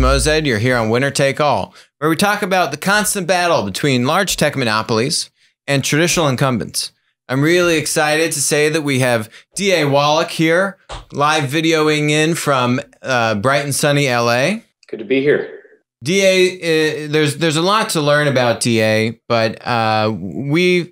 Moazed. You're here on Winner Take All, where we talk about the constant battle between large tech monopolies and traditional incumbents. I'm really excited to say that we have DA Wallach here, live videoing in from bright and sunny LA. Good to be here. DA, there's a lot to learn about DA, but we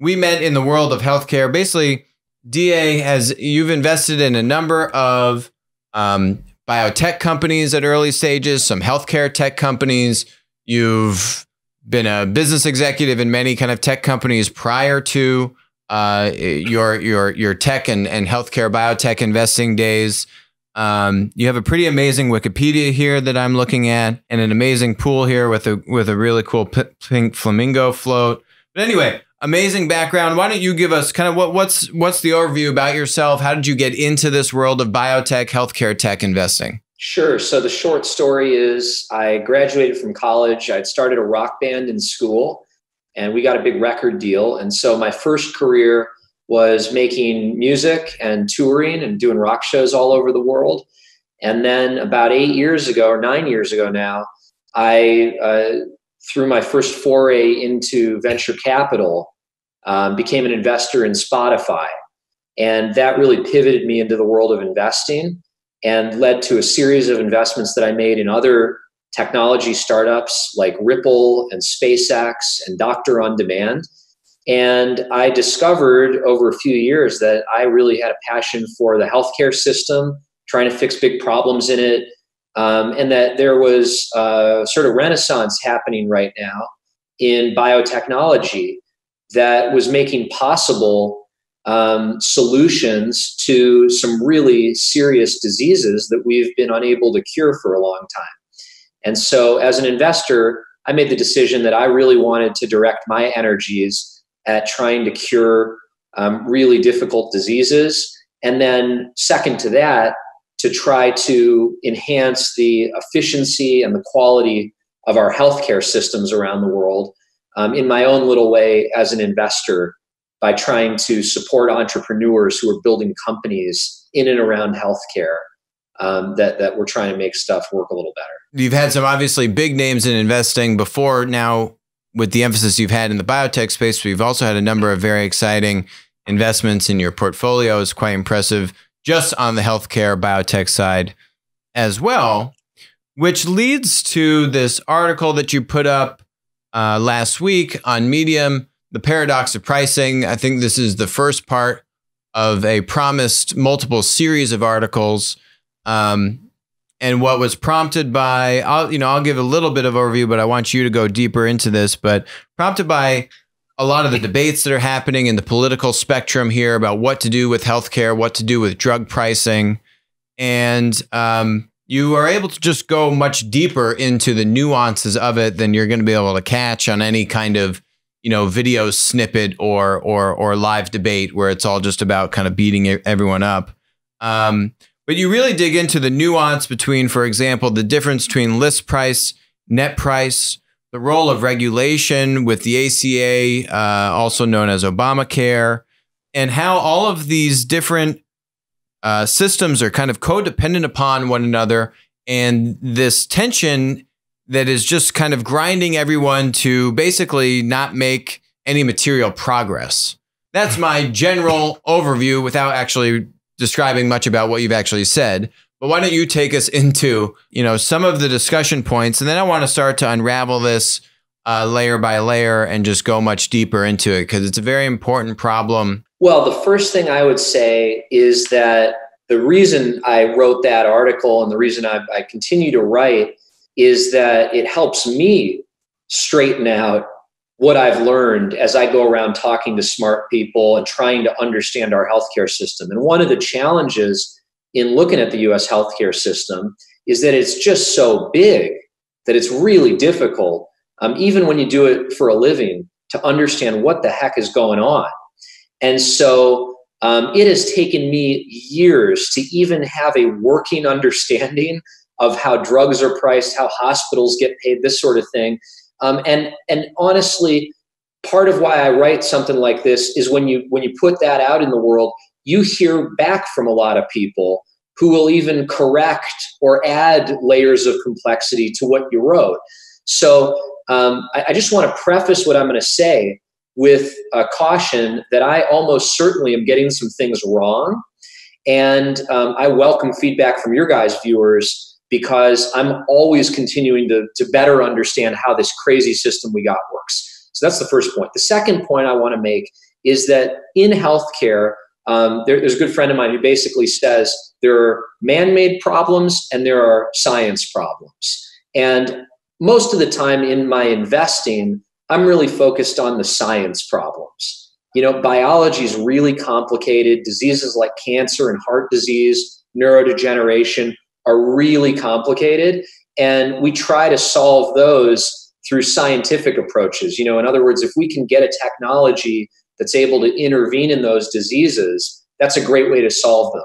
met in the world of healthcare. Basically, DA you've invested in a number of biotech companies at early stages, some healthcare tech companies. You've been a business executive in many kind of tech companies prior to your tech and healthcare biotech investing days. You have a pretty amazing Wikipedia here that I'm looking at, and an amazing pool here with a really cool pink flamingo float. But anyway, amazing background. Why don't you give us kind of what's the overview about yourself? How did you get into this world of biotech, healthcare tech investing? Sure. So the short story is I graduated from college. I'd started a rock band in school, and we got a big record deal. And so my first career was making music and touring and doing rock shows all over the world. And then about 8 years ago, or 9 years ago now, I, through my first foray into venture capital, became an investor in Spotify. And that really pivoted me into the world of investing and led to a series of investments that I made in other technology startups like Ripple and SpaceX and Doctor on Demand. And I discovered over a few years that I really had a passion for the healthcare system, trying to fix big problems in it, and that there was a sort of renaissance happening right now in biotechnology that was making possible solutions to some really serious diseases that we've been unable to cure for a long time. And so as an investor, I made the decision that I really wanted to direct my energies at trying to cure really difficult diseases. And then second to that, to try to enhance the efficiency and the quality of our healthcare systems around the world in my own little way as an investor by trying to support entrepreneurs who are building companies in and around healthcare. That we're trying to make stuff work a little better. You've had some obviously big names in investing before. Now, with the emphasis you've had in the biotech space, we've also had a number of very exciting investments in your portfolio. It's quite impressive just on the healthcare biotech side as well, which leads to this article that you put up last week on Medium, The Paradox of Pricing. I think this is the first part of a promised multiple series of articles. And what was prompted by, I'll give a little bit of overview, but I want you to go deeper into this, but prompted by a lot of the debates that are happening in the political spectrum here about what to do with healthcare, what to do with drug pricing. And, you are able to just go much deeper into the nuances of it than you're going to be able to catch on any kind of, video snippet or live debate where it's all just about kind of beating everyone up. But you really dig into the nuance between, for example, the difference between list price, net price, the role of regulation with the ACA, also known as Obamacare, and how all of these different systems are kind of codependent upon one another, and this tension that is just kind of grinding everyone to basically not make any material progress. That's my general overview without actually describing much about what you've actually said, but why don't you take us into, some of the discussion points, and then I want to start to unravel this layer by layer and just go much deeper into it because it's a very important problem. Well, the first thing I would say is that the reason I wrote that article and the reason I continue to write is that it helps me straighten out what I've learned as I go around talking to smart people and trying to understand our healthcare system. And one of the challenges in looking at the US healthcare system is that it's just so big that it's really difficult, even when you do it for a living, to understand what the heck is going on. And so it has taken me years to even have a working understanding of how drugs are priced, how hospitals get paid, this sort of thing. And honestly, part of why I write something like this is when you put that out in the world, you hear back from a lot of people who will even correct or add layers of complexity to what you wrote. So I just want to preface what I'm going to say with a caution that I almost certainly am getting some things wrong. And I welcome feedback from your guys, viewers, because I'm always continuing to better understand how this crazy system we got works. So that's the first point. The second point I want to make is that in healthcare, there's a good friend of mine who basically says there are man-made problems and there are science problems. And most of the time in my investing, I'm really focused on the science problems. You know, biology is really complicated. Diseases like cancer and heart disease, neurodegeneration are really complicated. And we try to solve those through scientific approaches. You know, in other words, if we can get a technology that's able to intervene in those diseases, that's a great way to solve them.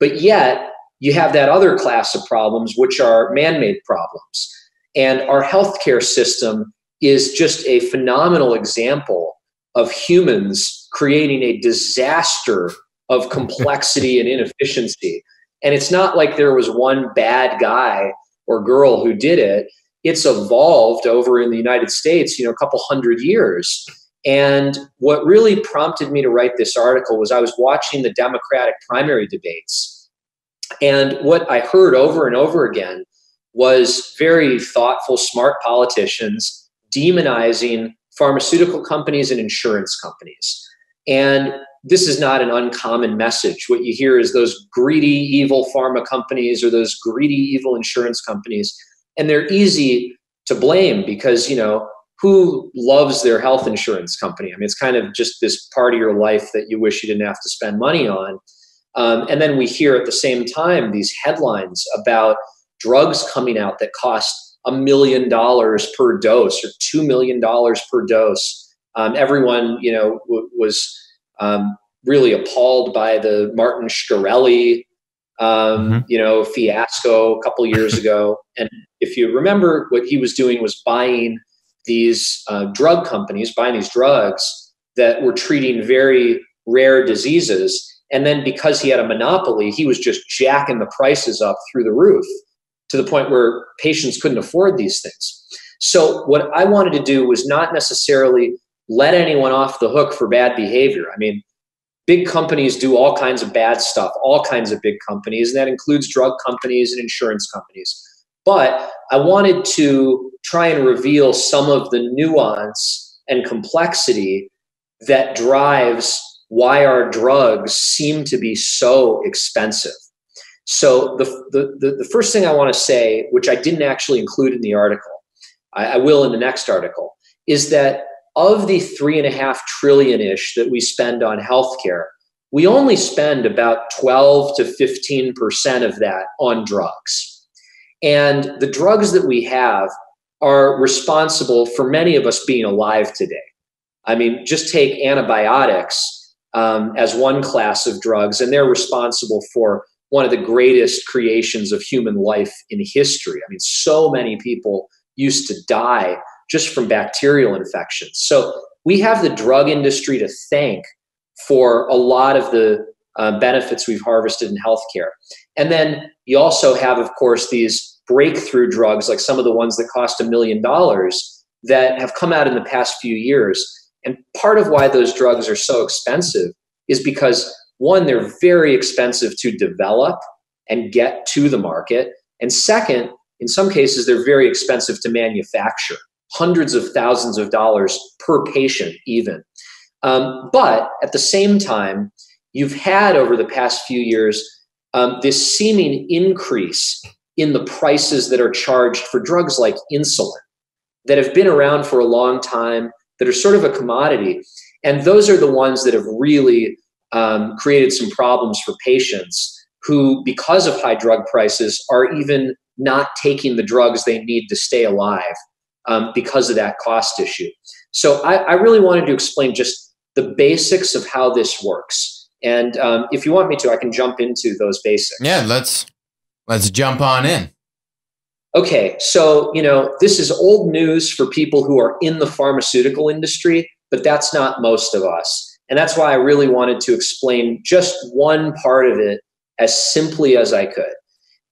But yet, you have that other class of problems, which are man-made problems. And our healthcare system is just a phenomenal example of humans creating a disaster of complexity and inefficiency. And it's not like there was one bad guy or girl who did it. It's evolved over in the United States, you know, a couple hundred years. And what really prompted me to write this article was I was watching the Democratic primary debates. And what I heard over and over again was very thoughtful, smart politicians demonizing pharmaceutical companies and insurance companies. And this is not an uncommon message. What you hear is those greedy, evil pharma companies or those greedy, evil insurance companies. And they're easy to blame because, you know, who loves their health insurance company? I mean, it's kind of just this part of your life that you wish you didn't have to spend money on. And then we hear at the same time these headlines about drugs coming out that cost $1 million per dose or $2 million per dose. Everyone, you know, was really appalled by the Martin Shkreli, you know, fiasco a couple years ago. And if you remember, what he was doing was buying these drug companies, buying these drugs that were treating very rare diseases. And then because he had a monopoly, he was just jacking the prices up through the roof to the point where patients couldn't afford these things. So what I wanted to do was not necessarily let anyone off the hook for bad behavior. I mean, big companies do all kinds of bad stuff, all kinds of big companies, and that includes drug companies and insurance companies. But I wanted to try and reveal some of the nuance and complexity that drives why our drugs seem to be so expensive. So the first thing I want to say, which I didn't actually include in the article, I will in the next article, is that of the $3.5 trillion-ish that we spend on healthcare, we only spend about 12 to 15% of that on drugs. And the drugs that we have are responsible for many of us being alive today. I mean, just take antibiotics as one class of drugs, and they're responsible for one of the greatest creations of human life in history. I mean, so many people used to die just from bacterial infections. So we have the drug industry to thank for a lot of the benefits we've harvested in healthcare. And then you also have, of course, these breakthrough drugs, like some of the ones that cost $1 million that have come out in the past few years. And part of why those drugs are so expensive is because, one, they're very expensive to develop and get to the market. And second, in some cases, they're very expensive to manufacture, hundreds of thousands of dollars per patient even. But at the same time, you've had over the past few years this seeming increase in the prices that are charged for drugs like insulin that have been around for a long time, that are sort of a commodity. And those are the ones that have really created some problems for patients who, because of high drug prices, are even not taking the drugs they need to stay alive because of that cost issue. So I really wanted to explain just the basics of how this works. And if you want me to, I can jump into those basics. Yeah, let's jump on in. Okay, so, you know, this is old news for people who are in the pharmaceutical industry, but that's not most of us. And that's why I really wanted to explain just one part of it as simply as I could.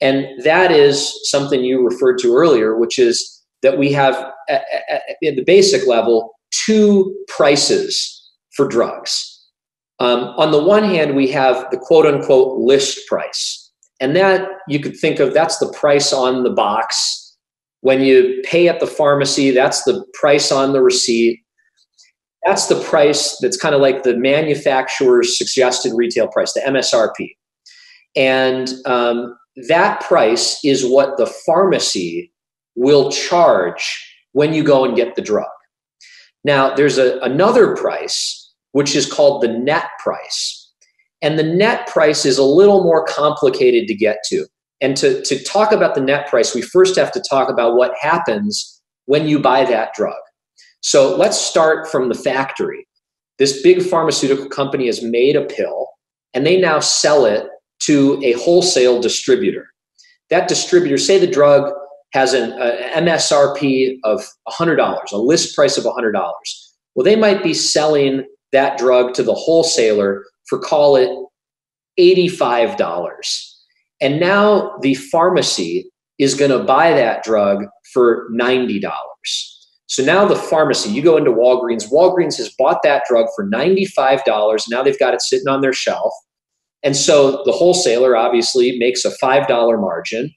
And that is something you referred to earlier, which is that we have, at the basic level, two prices for drugs. On the one hand, we have the quote unquote list price. And that you could think of, that's the price on the box. When you pay at the pharmacy, that's the price on the receipt. That's the price that's kind of like the manufacturer's suggested retail price, the MSRP. And that price is what the pharmacy will charge when you go and get the drug. Now, there's another price, which is called the net price. And the net price is a little more complicated to get to. And to talk about the net price, we first have to talk about what happens when you buy that drug. So let's start from the factory. This big pharmaceutical company has made a pill, and they now sell it to a wholesale distributor. That distributor, say the drug has an MSRP of $100, a list price of $100. Well, they might be selling that drug to the wholesaler for, call it, $85. And now the pharmacy is going to buy that drug for $90. So now the pharmacy, you go into Walgreens, Walgreens has bought that drug for $95. Now they've got it sitting on their shelf. And so the wholesaler obviously makes a $5 margin.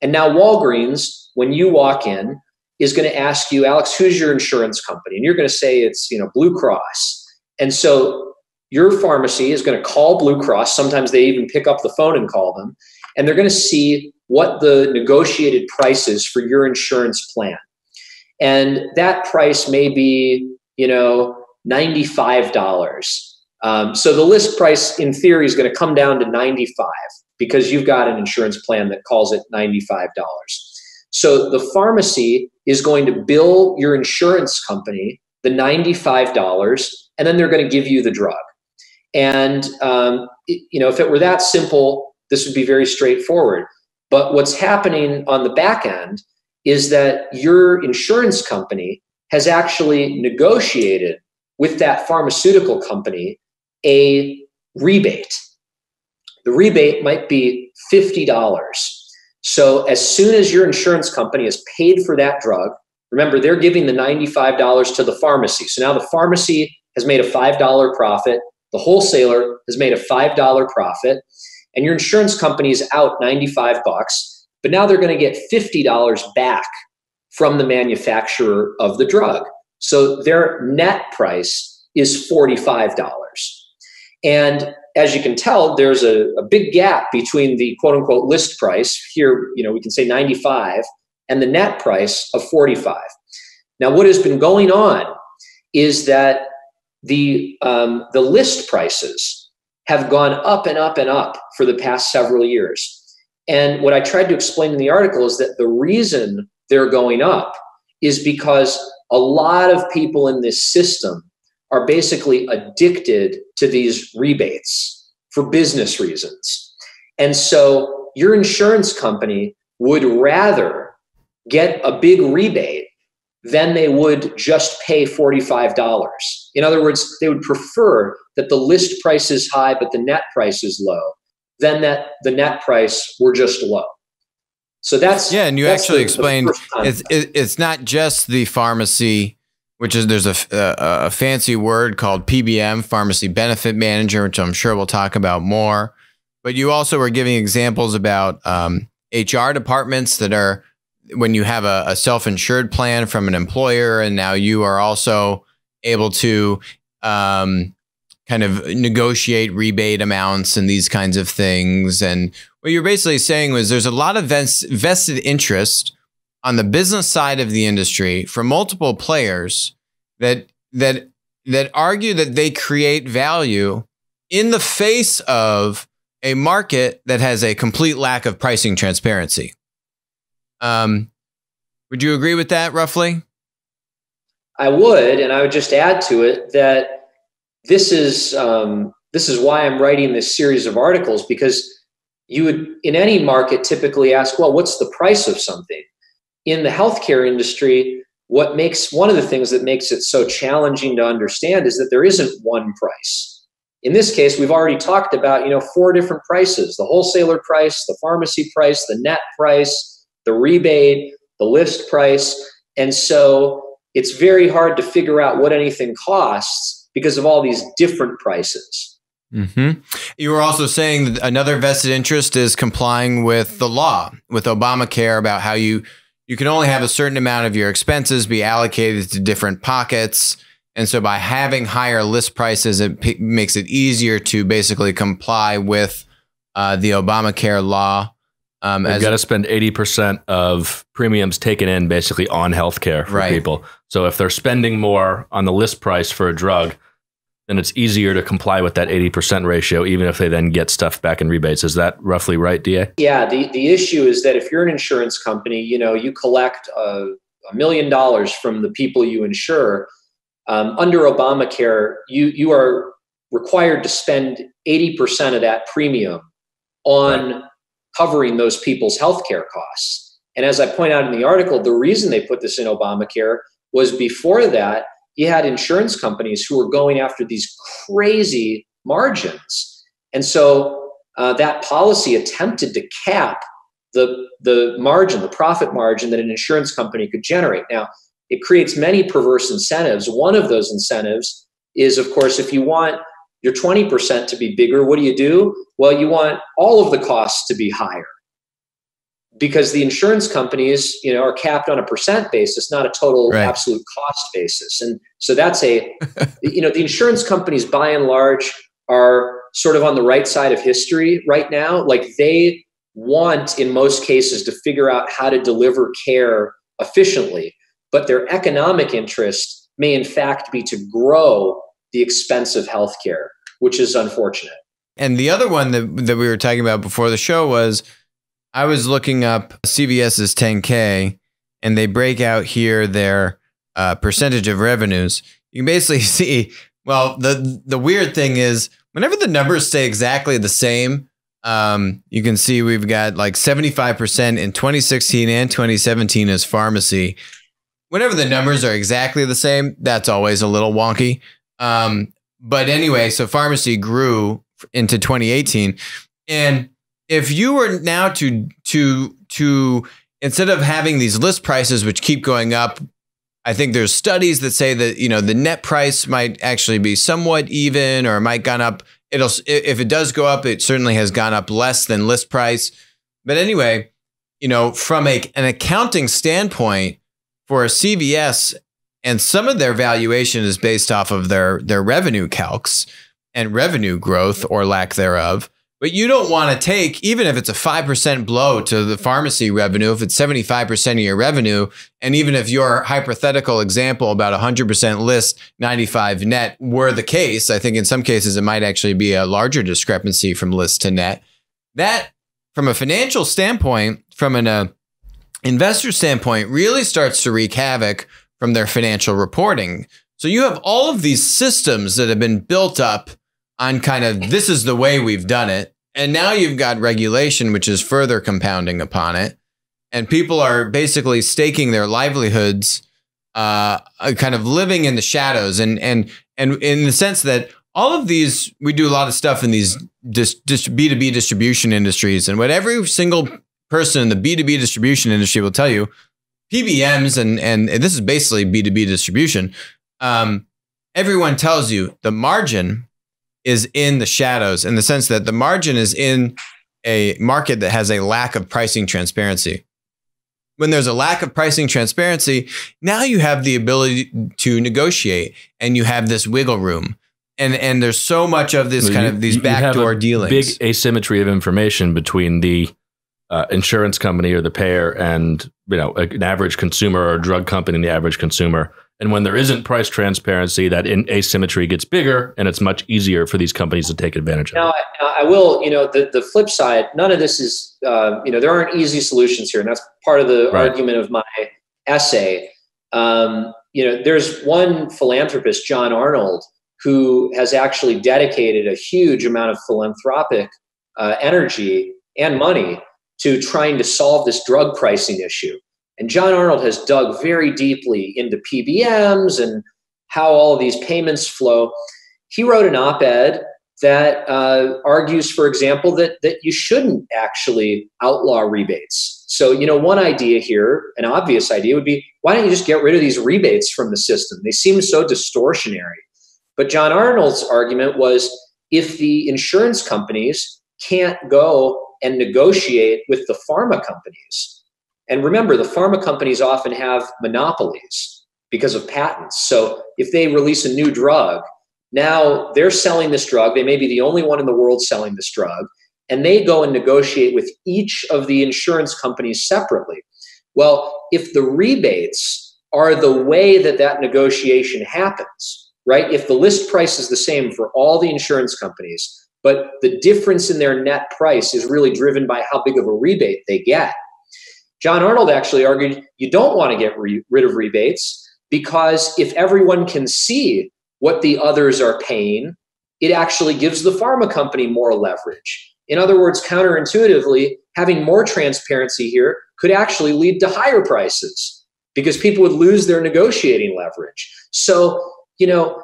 And now Walgreens, when you walk in, is going to ask you, Alex, who's your insurance company? And you're going to say it's, you know, Blue Cross. And so your pharmacy is going to call Blue Cross. Sometimes they even pick up the phone and call them. And they're going to see what the negotiated price is for your insurance plan. And that price may be, you know, $95. So the list price, in theory, is going to come down to $95 because you've got an insurance plan that calls it $95. So the pharmacy is going to bill your insurance company the $95, and then they're going to give you the drug. And you know, if it were that simple, this would be very straightforward. But what's happening on the back end is that your insurance company has actually negotiated with that pharmaceutical company a rebate. The rebate might be $50. So as soon as your insurance company has paid for that drug, remember, they're giving the $95 to the pharmacy. So now the pharmacy has made a $5 profit. The wholesaler has made a $5 profit. And your insurance company is out $95, but now they're going to get $50 back from the manufacturer of the drug. So their net price is $45. And as you can tell, there's a big gap between the quote unquote list price here, you know, we can say 95, and the net price of 45. Now, what has been going on is that the list prices have gone up and up and up for the past several years. And what I tried to explain in the article is that the reason they're going up is because a lot of people in this system are basically addicted to these rebates for business reasons. And so your insurance company would rather get a big rebate than they would just pay $45. In other words, they would prefer that the list price is high, but the net price is low, than that the net price were just low. So that's, yeah. And you actually explained it's not just the pharmacy, which is, there's a fancy word called PBM, Pharmacy Benefit Manager, which I'm sure we'll talk about more. But you also were giving examples about HR departments that are, when you have a self-insured plan from an employer, and now you are also able to kind of negotiate rebate amounts and these kinds of things. And what you're basically saying was there's a lot of vested interest on the business side of the industry for multiple players that argue that they create value in the face of a market that has a complete lack of pricing transparency. Would you agree with that roughly? I would. And I would just add to it that this is why I'm writing this series of articles, because you would, in any market, typically ask, well, what's the price of something? In the healthcare industry, what makes, one of the things that makes it so challenging to understand is that there isn't one price. In this case, we've already talked about, you know, 4 different prices: the wholesaler price, the pharmacy price, the net price, the rebate, the list price. And so it's very hard to figure out what anything costs because of all these different prices. Mm-hmm. You were also saying that another vested interest is complying with the law, with Obamacare, about how you can only have a certain amount of your expenses be allocated to different pockets. And so by having higher list prices, it makes it easier to basically comply with the Obamacare law. You've got to spend 80% of premiums taken in basically on healthcare for people. So if they're spending more on the list price for a drug, then it's easier to comply with that 80% ratio, even if they then get stuff back in rebates. Is that roughly right, DA? Yeah. The issue is that if you're an insurance company, you know, you collect $1 million from the people you insure. Under Obamacare, you are required to spend 80% of that premium on covering those people's healthcare costs. And as I point out in the article, the reason they put this in Obamacare was before that, you had insurance companies who were going after these crazy margins. And so that policy attempted to cap the margin, the profit margin that an insurance company could generate. Now, it creates many perverse incentives. One of those incentives is, of course, if you want your 20% to be bigger, what do? Well, you want all of the costs to be higher, because the insurance companies, you know, are capped on a percent basis, not a total absolute cost basis. And so that's a, you know, the insurance companies by and large are sort of on the right side of history right now. Like, they want in most cases to figure out how to deliver care efficiently, but their economic interest may in fact be to grow the expense of healthcare, which is unfortunate. And the other one that we were talking about before the show was, I was looking up CVS's 10K, and they break out here their percentage of revenues. You can basically see, well, the weird thing is whenever the numbers stay exactly the same, you can see we've got like 75% in 2016 and 2017 as pharmacy. Whenever the numbers are exactly the same, that's always a little wonky. But anyway, so pharmacy grew into 2018, and if you were now to instead of having these list prices, which keep going up, I think there's studies that say that, you know, the net price might actually be somewhat even, or it might gone up. It'll, if it does go up, it certainly has gone up less than list price. But anyway, you know, from an accounting standpoint for a CVS, and some of their valuation is based off of their revenue calcs and revenue growth or lack thereof. But you don't want to take, even if it's a 5% blow to the pharmacy revenue, if it's 75% of your revenue, and even if your hypothetical example about 100% list, 95 net were the case, I think in some cases it might actually be a larger discrepancy from list to net. That, from a financial standpoint, from an investor standpoint, really starts to wreak havoc from their financial reporting. So you have all of these systems that have been built up on kind of, this is the way we've done it. And now you've got regulation, which is further compounding upon it. And people are basically staking their livelihoods, kind of living in the shadows. And in the sense that all of these, we do a lot of stuff in these B2B distribution industries. And what every single person in the B2B distribution industry will tell you, PBMs, and this is basically B2B distribution, everyone tells you the margin is in the shadows, in the sense that the margin is in a market that has a lack of pricing transparency. When there's a lack of pricing transparency, now you have the ability to negotiate, and you have this wiggle room. And there's so much of this kind of these backdoor dealings. Big asymmetry of information between the insurance company or the payer and, you know, an average consumer, or a drug company and the average consumer. And when there isn't price transparency, that asymmetry gets bigger, and it's much easier for these companies to take advantage of. Now, I will, you know, the flip side, none of this is, you know, there aren't easy solutions here. And that's part of the argument of my essay. You know, there's one philanthropist, John Arnold, who has actually dedicated a huge amount of philanthropic energy and money to trying to solve this drug pricing issue. And John Arnold has dug very deeply into PBMs and how all of these payments flow. He wrote an op-ed that argues, for example, that you shouldn't actually outlaw rebates. So, you know, one idea here, an obvious idea would be, why don't you just get rid of these rebates from the system? They seem so distortionary. But John Arnold's argument was, if the insurance companies can't go and negotiate with the pharma companies, and remember, the pharma companies often have monopolies because of patents. So if they release a new drug, now they're selling this drug. They may be the only one in the world selling this drug. And they go and negotiate with each of the insurance companies separately. Well, if the rebates are the way that negotiation happens, right? If the list price is the same for all the insurance companies, but the difference in their net price is really driven by how big of a rebate they get. John Arnold actually argued, you don't want to get rid of rebates, because if everyone can see what the others are paying, it actually gives the pharma company more leverage. In other words, counterintuitively, having more transparency here could actually lead to higher prices, because people would lose their negotiating leverage. So, you know,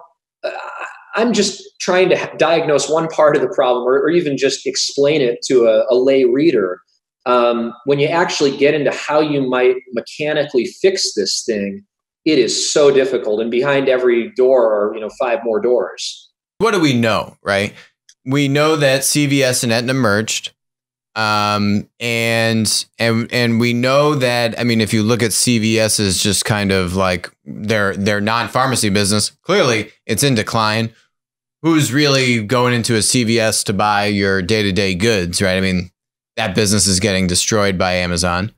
I'm just trying to diagnose one part of the problem, or even just explain it to a lay reader. When you actually get into how you might mechanically fix this thing, it is so difficult. And behind every door are, you know, 5 more doors. What do we know, right? We know that CVS and Aetna merged, and we know that, I mean, if you look at CVS is just kind of like their non-pharmacy business, clearly it's in decline. Who's really going into a CVS to buy your day-to-day goods, right? I mean, that business is getting destroyed by Amazon.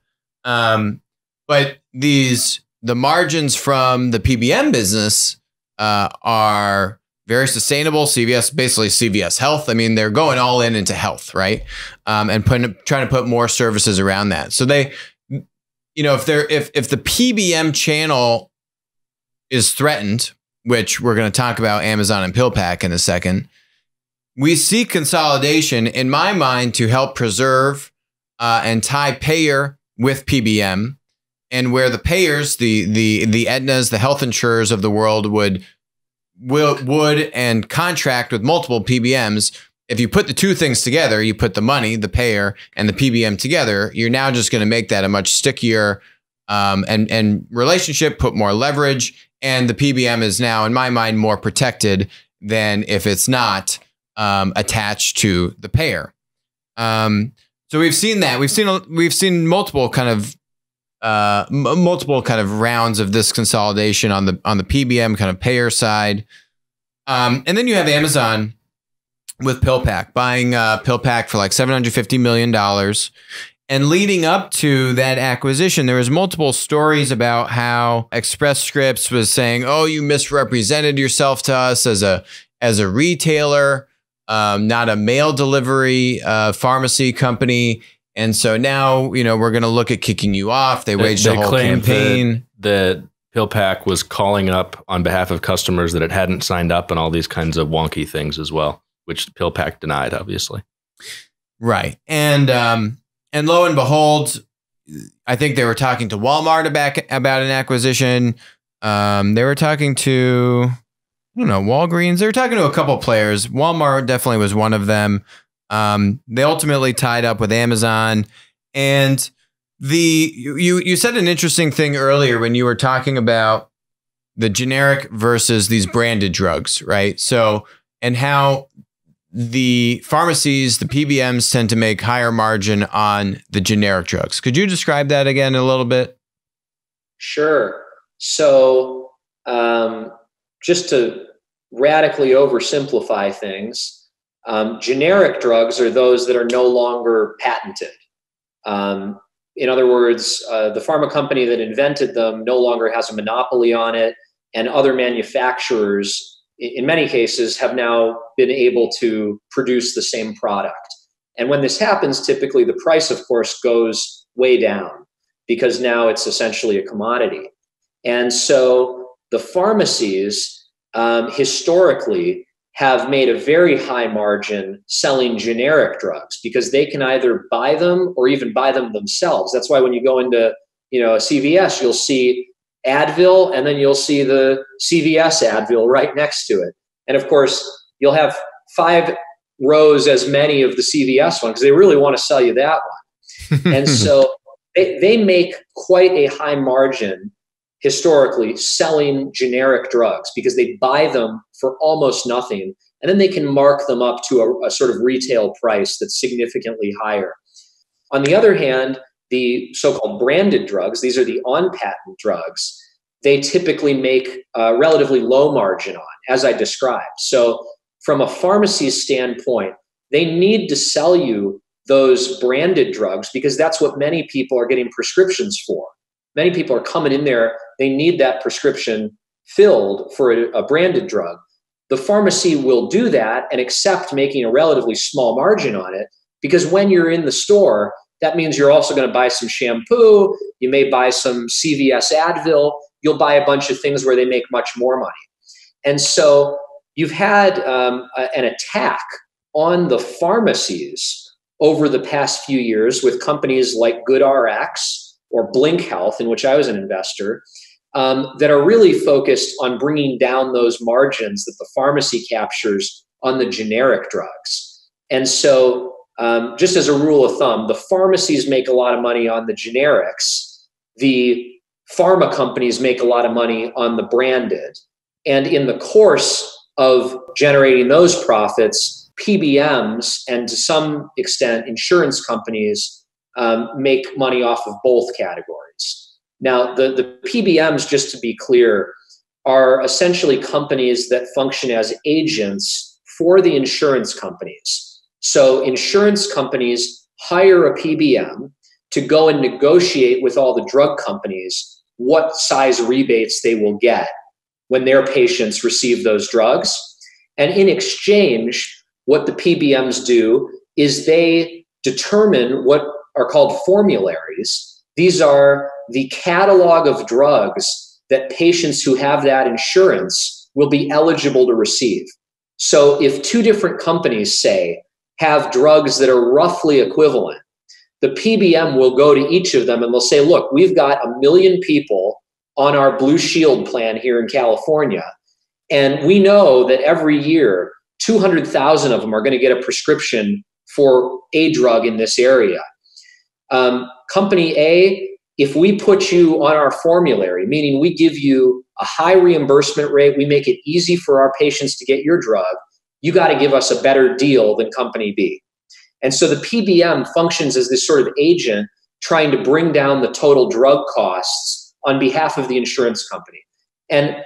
But the margins from the PBM business are very sustainable. CVS, basically CVS Health. I mean, they're going all in into health, right? And trying to put more services around that. So they, you know, if the PBM channel is threatened, which we're going to talk about Amazon and PillPack in a second, we see consolidation, in my mind, to help preserve and tie payer with PBM, and where the payers, the Aetnas, the health insurers of the world would and contract with multiple PBMs. If you put the two things together, you put the money, the payer, and the PBM together, you're now just going to make that a much stickier and relationship, put more leverage, and the PBM is now, in my mind, more protected than if it's not attached to the payer. So we've seen that. We've seen multiple kind of rounds of this consolidation on the PBM kind of payer side, and then you have Amazon with PillPack buying PillPack for like $750 million. And leading up to that acquisition, there was multiple stories about how Express Scripts was saying, "Oh, you misrepresented yourself to us as a retailer, not a mail delivery pharmacy company." And so now, you know, we're going to look at kicking you off. They waged a whole campaign. The PillPack was calling up on behalf of customers that it hadn't signed up and all these kinds of wonky things as well, which PillPack denied, obviously. Right. And lo and behold, I think they were talking to Walmart about an acquisition. They were talking to, I don't know, Walgreens. They were talking to a couple players. Walmart definitely was one of them. They ultimately tied up with Amazon, and you said an interesting thing earlier when you were talking about the generic versus these branded drugs, right? So, and how the pharmacies, the PBMs tend to make higher margin on the generic drugs. Could you describe that again a little bit? Sure. So, just to radically oversimplify things, generic drugs are those that are no longer patented. In other words, the pharma company that invented them no longer has a monopoly on it, and other manufacturers, in many cases, have now been able to produce the same product. And when this happens, typically the price, of course, goes way down, because now it's essentially a commodity. And so the pharmacies, historically, have made a very high margin selling generic drugs, because they can either buy them or even buy them themselves. That's why when you go into, you know, a CVS, you'll see Advil, and then you'll see the CVS Advil right next to it. And of course, you'll have five rows as many of the CVS one because they really want to sell you that one. And so they make quite a high margin historically selling generic drugs because they buy them for almost nothing. And then they can mark them up to a sort of retail price that's significantly higher. On the other hand, the so-called branded drugs, these are the on-patent drugs, they typically make a relatively low margin on, as I described. So from a pharmacy's standpoint, they need to sell you those branded drugs because that's what many people are getting prescriptions for. Many people are coming in there, they need that prescription filled for a branded drug. The pharmacy will do that and accept making a relatively small margin on it because when you're in the store, that means you're also going to buy some shampoo, you may buy some CVS Advil, you'll buy a bunch of things where they make much more money. And so you've had an attack on the pharmacies over the past few years with companies like GoodRx or Blink Health, in which I was an investor, that are really focused on bringing down those margins that the pharmacy captures on the generic drugs. And so just as a rule of thumb, the pharmacies make a lot of money on the generics, the pharma companies make a lot of money on the branded. And in the course of generating those profits, PBMs and to some extent insurance companies make money off of both categories. Now, the PBMs, just to be clear, are essentially companies that function as agents for the insurance companies. So insurance companies hire a PBM to go and negotiate with all the drug companies what size rebates they will get when their patients receive those drugs. And in exchange, what the PBMs do is they determine what are called formularies. These are the catalog of drugs that patients who have that insurance will be eligible to receive. So if two different companies, say, have drugs that are roughly equivalent, the PBM will go to each of them and they'll say, look, we've got 1 million people on our Blue Shield plan here in California. And we know that every year, 200,000 of them are going to get a prescription for a drug in this area. Company A, if we put you on our formulary, meaning we give you a high reimbursement rate, we make it easy for our patients to get your drug, you got to give us a better deal than company B. And so the PBM functions as this sort of agent trying to bring down the total drug costs on behalf of the insurance company. And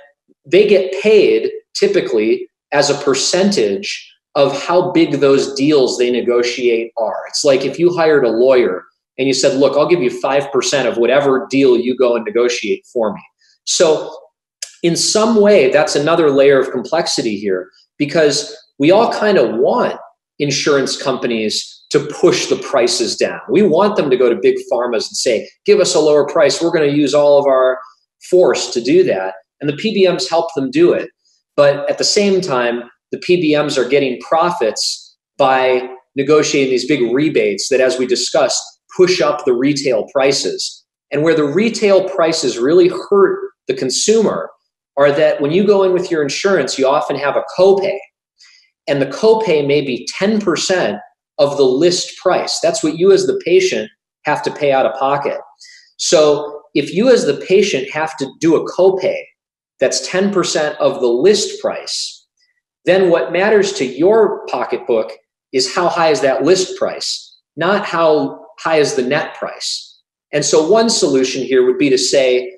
they get paid typically as a percentage of how big those deals they negotiate are. It's like if you hired a lawyer and you said, look, I'll give you 5% of whatever deal you go and negotiate for me. So in some way, that's another layer of complexity here because we all kind of want insurance companies to push the prices down. We want them to go to big pharmas and say, give us a lower price. We're going to use all of our force to do that. And the PBMs help them do it. But at the same time, the PBMs are getting profits by negotiating these big rebates that, as we discussed, push up the retail prices. And where the retail prices really hurt the consumer are that when you go in with your insurance, you often have a copay. And the copay may be 10% of the list price. That's what you as the patient have to pay out of pocket. So if you as the patient have to do a copay that's 10% of the list price, then what matters to your pocketbook is how high is that list price, not how high is the net price. And so one solution here would be to say,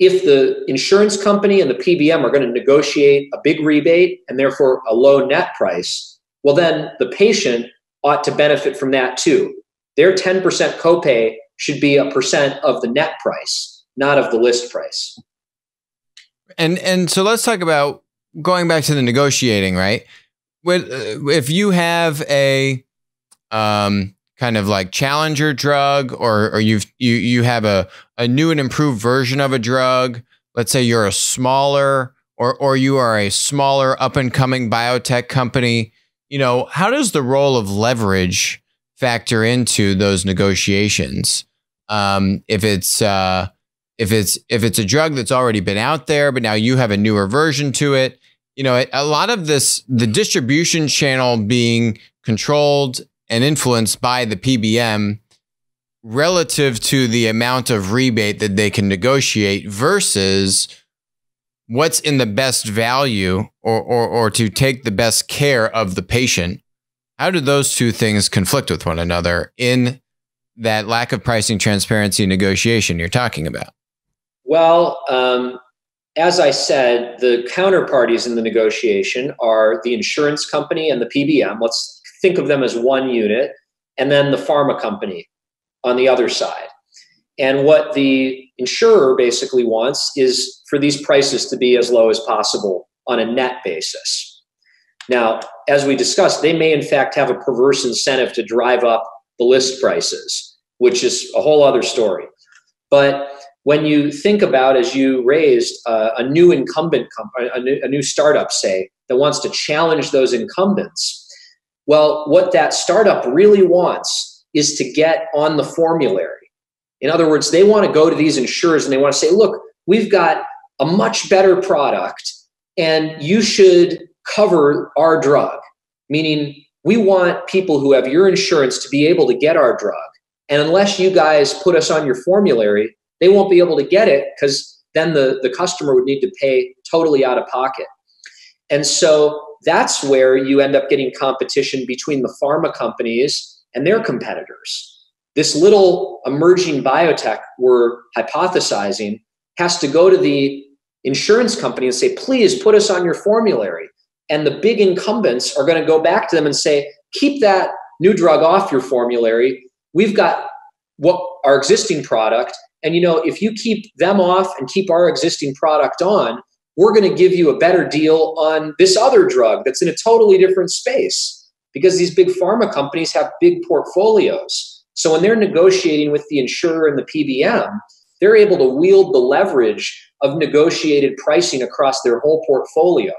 if the insurance company and the PBM are going to negotiate a big rebate and therefore a low net price, well, then the patient ought to benefit from that too. Their 10% copay should be a percent of the net price, not of the list price. And so let's talk about going back to the negotiating, right? If you have a kind of like challenger drug, or you have a new and improved version of a drug. Let's say you're a smaller, or you are a smaller up and coming biotech company. You know, how does the role of leverage factor into those negotiations? If it's a drug that's already been out there, but now you have a newer version to it, you know, a lot of this, the distribution channel being controlled and influenced by the PBM relative to the amount of rebate that they can negotiate versus what's in the best value or to take the best care of the patient. How do those two things conflict with one another in that lack of pricing transparency negotiation you're talking about? Well, as I said, the counterparties in the negotiation are the insurance company and the PBM. Let's think of them as one unit, and then the pharma company on the other side. And what the insurer basically wants is for these prices to be as low as possible on a net basis. Now, as we discussed, they may in fact have a perverse incentive to drive up the list prices, which is a whole other story. But when you think about, as you raised, a new incumbent company, a new startup, say, that wants to challenge those incumbents, well, what that startup really wants is to get on the formulary. In other words, they want to go to these insurers and they want to say, look, we've got a much better product and you should cover our drug. Meaning, we want people who have your insurance to be able to get our drug. And unless you guys put us on your formulary, they won't be able to get it, because then the customer would need to pay totally out of pocket. And so that's where you end up getting competition between the pharma companies and their competitors. This little emerging biotech we're hypothesizing has to go to the insurance company and say, please put us on your formulary. And the big incumbents are going to go back to them and say, keep that new drug off your formulary. We've got what our existing product. And, you know, if you keep them off and keep our existing product on, we're going to give you a better deal on this other drug that's in a totally different space, because these big pharma companies have big portfolios. So when they're negotiating with the insurer and the PBM, they're able to wield the leverage of negotiated pricing across their whole portfolio.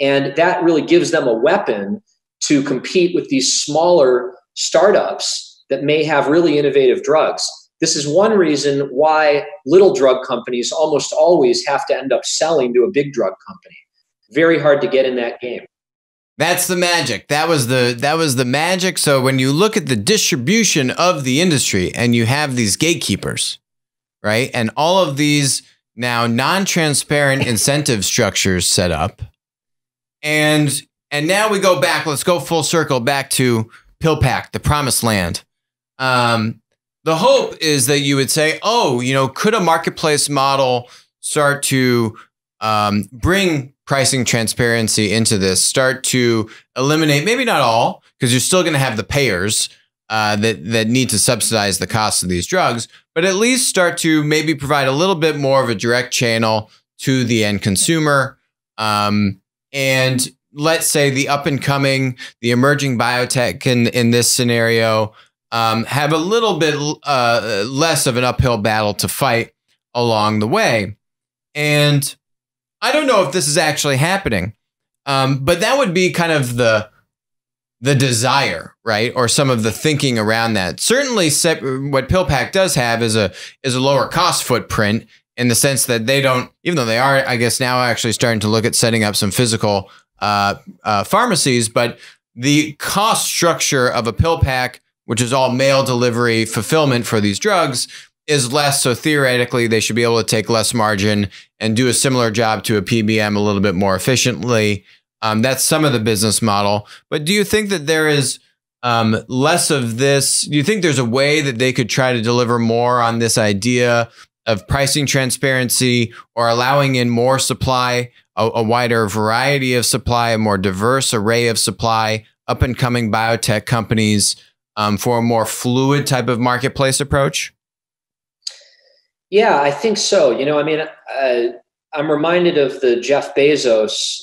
And that really gives them a weapon to compete with these smaller startups that may have really innovative drugs. This is one reason why little drug companies almost always have to end up selling to a big drug company. Very hard to get in that game. That's the magic. That was the magic. So when you look at the distribution of the industry and you have these gatekeepers, right? And all of these now non-transparent incentive structures set up. And now we go back, let's go full circle back to PillPack, the promised land. The hope is that you would say, oh, you know, could a marketplace model start to bring pricing transparency into this, start to eliminate, maybe not all, because you're still going to have the payers that need to subsidize the cost of these drugs, but at least start to maybe provide a little bit more of a direct channel to the end consumer. And let's say the up and coming, the emerging biotech in this scenario, have a little bit less of an uphill battle to fight along the way. And I don't know if this is actually happening, but that would be kind of the desire, right? Or some of the thinking around that. Certainly what PillPack does have is a lower cost footprint, in the sense that they don't, even though they are, I guess, now actually starting to look at setting up some physical pharmacies, but the cost structure of a PillPack, which is all mail delivery fulfillment for these drugs, is less. So theoretically, they should be able to take less margin and do a similar job to a PBM a little bit more efficiently. That's some of the business model. But do you think that there is less of this? Do you think there's a way that they could try to deliver more on this idea of pricing transparency, or allowing in more supply, a wider variety of supply, a more diverse array of supply, up and coming biotech companies, for a more fluid type of marketplace approach? Yeah, I think so. You know, I mean, I'm reminded of the Jeff Bezos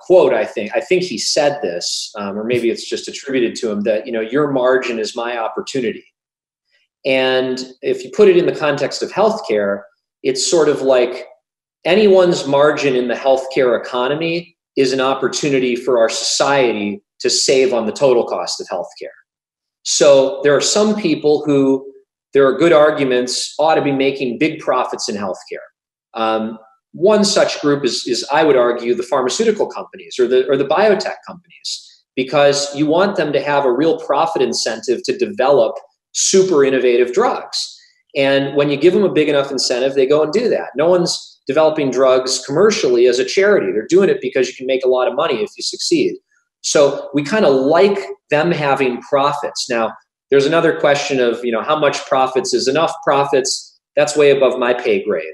quote, I think he said this, or maybe it's just attributed to him, that, you know, your margin is my opportunity. And if you put it in the context of healthcare, it's sort of like anyone's margin in the healthcare economy is an opportunity for our society to save on the total cost of healthcare. So there are some people who, there are good arguments, ought to be making big profits in healthcare. One such group is I would argue, the pharmaceutical companies or the biotech companies, because you want them to have a real profit incentive to develop super innovative drugs. And when you give them a big enough incentive, they go and do that. No one's developing drugs commercially as a charity. They're doing it because you can make a lot of money if you succeed. So we kind of like them having profits. Now, there's another question of, you know, how much profits is enough profits? That's way above my pay grade.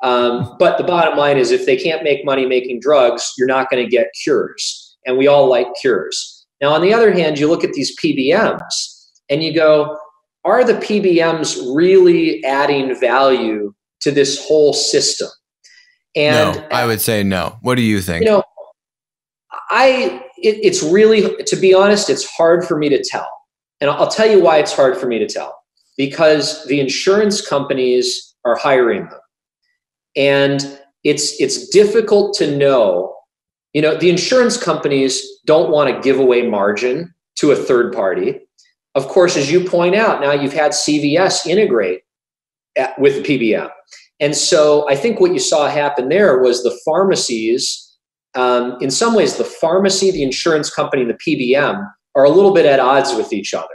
But the bottom line is, if they can't make money making drugs, you're not going to get cures. And we all like cures. Now, on the other hand, you look at these PBMs and you go, are the PBMs really adding value to this whole system? And no, I would say no. What do you think? You know, it's really, to be honest, it's hard for me to tell. And I'll tell you why it's hard for me to tell. Because the insurance companies are hiring them. And it's difficult to know. You know, the insurance companies don't want to give away margin to a third party. Of course, as you point out, now you've had CVS integrate with PBM. And so I think what you saw happen there was the pharmacies, in some ways, the pharmacy, the insurance company, and the PBM are a little bit at odds with each other.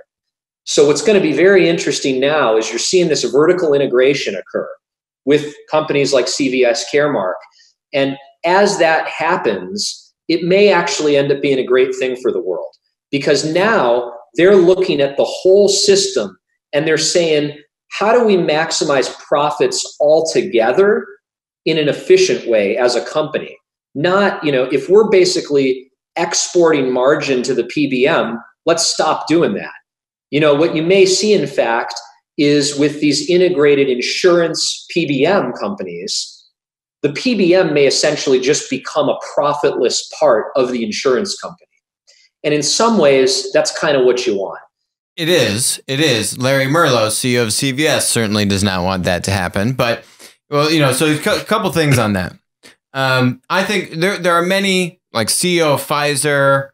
So what's going to be very interesting now is you're seeing this vertical integration occur with companies like CVS Caremark. And as that happens, it may actually end up being a great thing for the world, because now they're looking at the whole system and they're saying, how do we maximize profits altogether in an efficient way as a company? Not, you know, if we're basically exporting margin to the PBM, let's stop doing that. You know, what you may see, in fact, is with these integrated insurance PBM companies, the PBM may essentially just become a profitless part of the insurance company. And in some ways, that's kind of what you want. It is. It is. Larry Merlo, CEO of CVS, certainly does not want that to happen. But, well, you know, so a couple things on that. I think there are many, like CEO of Pfizer,